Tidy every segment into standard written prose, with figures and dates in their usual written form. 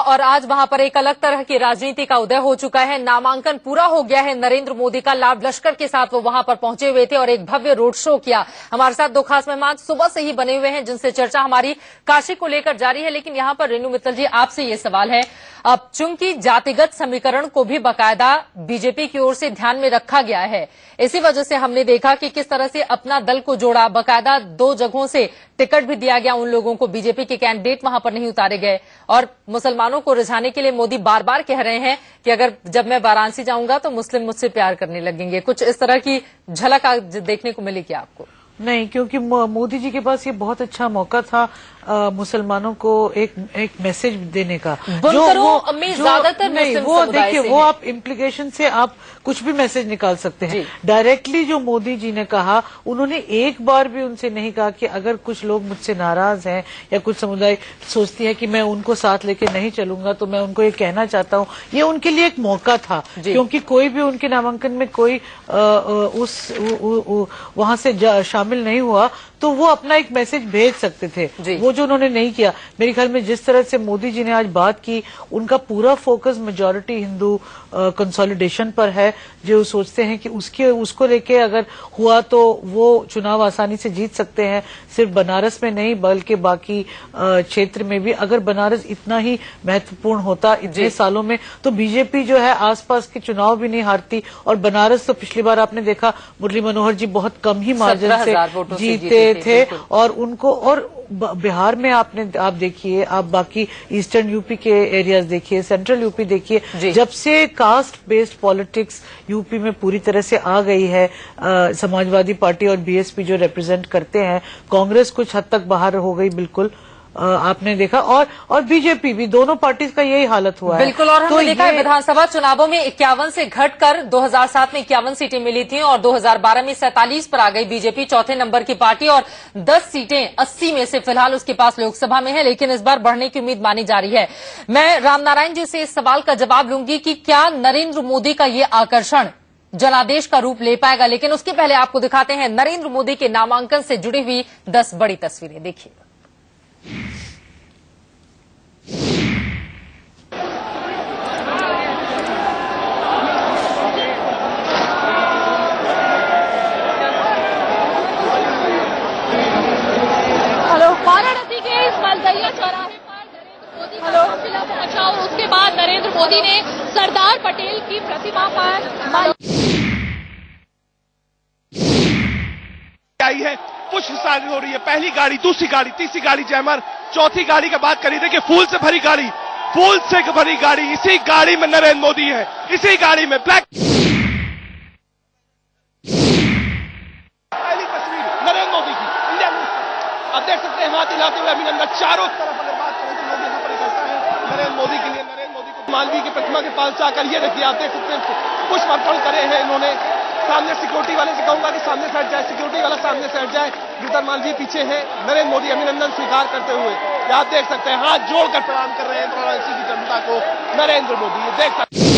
और आज वहां पर एक अलग तरह की राजनीति का उदय हो चुका है। नामांकन पूरा हो गया है नरेंद्र मोदी का। लाभ लश्कर के साथ वो वहां पर पहुंचे हुए थे और एक भव्य रोड शो किया। हमारे साथ दो खास मेहमान सुबह से ही बने हुए हैं, जिनसे चर्चा हमारी काशी को लेकर जारी है। लेकिन यहां पर रेणु मित्तल जी, आपसे ये सवाल है, अब चूंकि जातिगत समीकरण को भी बाकायदा बीजेपी की ओर से ध्यान में रखा गया है, इसी वजह से हमने देखा कि किस तरह से अपना दल को जोड़ा, बाकायदा दो जगहों से टिकट भी दिया गया उन लोगों को, बीजेपी के कैंडिडेट वहां पर नहीं उतारे गए। और मुसलमानों को रिझाने के लिए मोदी बार बार कह रहे हैं कि अगर जब मैं वाराणसी जाऊंगा तो मुस्लिम मुझसे प्यार करने लगेंगे। कुछ इस तरह की झलक देखने को मिली क्या आपको? नहीं, क्योंकि मोदी जी के पास ये बहुत अच्छा मौका था मुसलमानों को एक मैसेज देने का। वो देखिए, वो आप इम्प्लीकेशन से आप कुछ भी मैसेज निकाल सकते हैं। डायरेक्टली जो मोदी जी ने कहा, उन्होंने एक बार भी उनसे नहीं कहा कि अगर कुछ लोग मुझसे नाराज हैं या कुछ समुदाय सोचती है कि मैं उनको साथ लेके नहीं चलूंगा तो मैं उनको ये कहना चाहता हूँ। ये उनके लिए एक मौका था, क्योंकि कोई भी उनके नामांकन में कोई वहां से शामिल नहीं हुआ, तो वो अपना एक मैसेज भेज सकते थे, वो जो उन्होंने नहीं किया। मेरे ख्याल में जिस तरह से मोदी जी ने आज बात की, उनका पूरा फोकस मेजॉरिटी हिंदू कंसोलिडेशन पर है, जो सोचते हैं कि उसको लेके अगर हुआ तो वो चुनाव आसानी से जीत सकते हैं, सिर्फ बनारस में नहीं बल्कि बाकी क्षेत्र में भी। अगर बनारस इतना ही महत्वपूर्ण होता इतने सालों में, तो बीजेपी जो है आसपास के चुनाव भी नहीं हारती। और बनारस तो पिछली बार आपने देखा मुरली मनोहर जी बहुत कम ही मार्जिन से जीते थे, और उनको और बिहार में आप देखिए, आप बाकी ईस्टर्न यूपी के एरियाज देखिए, सेंट्रल यूपी देखिए, जब से कास्ट बेस्ड पॉलिटिक्स यूपी में पूरी तरह से आ गई है, समाजवादी पार्टी और बीएसपी जो रिप्रेजेंट करते हैं, कांग्रेस कुछ हद तक बाहर हो गई बिल्कुल, आपने देखा, और बीजेपी भी, दोनों पार्टीज का यही हालत हुआ है बिल्कुल। और हमने देखा है विधानसभा चुनावों में 51 से घटकर 2007 में 51 सीटें मिली थीं और 2012 में 47 पर आ गई बीजेपी, चौथे नंबर की पार्टी, और 10 सीटें 80 में से फिलहाल उसके पास लोकसभा में है, लेकिन इस बार बढ़ने की उम्मीद मानी जा रही है। मैं रामनारायण जी से इस सवाल का जवाब लूंगी कि क्या नरेंद्र मोदी का ये आकर्षण जनादेश का रूप ले पाएगा, लेकिन उसके पहले आपको दिखाते हैं नरेंद्र मोदी के नामांकन से जुड़ी हुई 10 बड़ी तस्वीरें। देखिए, वाराणसी के इस मालवीय चौराहे पर नरेंद्र मोदी काफिला पहुंचा और उसके बाद नरेंद्र मोदी ने सरदार पटेल की प्रतिमा पर आई है, पुष्प सारी हो रही है, पहली गाड़ी, दूसरी गाड़ी, तीसरी गाड़ी जैमर, चौथी गाड़ी की बात करी, देखिए फूल से भरी गाड़ी, फूल से भरी गाड़ी, इसी गाड़ी में नरेंद्र मोदी है, इसी गाड़ी में ब्लैक। पहली तस्वीर नरेंद्र मोदी की, आप देख सकते हैं हाथ हिलाते हुए अभिनंदन। चारों तरफ अगर बात करें तो लोग यहाँ पर इकट्ठा है नरेंद्र मोदी के लिए। नरेंद्र मोदी को मालवीय की प्रतिमा के पास जाकर ये देखिए, आप देख सकते हैं पुष्प अर्पण करे हैं इन्होंने। सामने सिक्योरिटी वाले से कहूंगा कि सामने से हट जाए, सिक्योरिटी वाला सामने से हट जाए, गीता मालवीय पीछे है। नरेंद्र मोदी अभिनंदन स्वीकार करते हुए आप देख सकते हैं हाथ जोड़कर प्रणाम कर रहे हैं वाराणसी की जनता को नरेंद्र मोदी। ये देख सकते हैं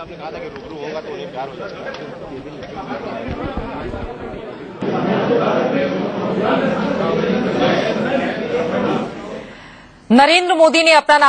आपने कहा था कि रूबरू होगा तो इनकार हो जाएगा। नरेंद्र मोदी ने अपना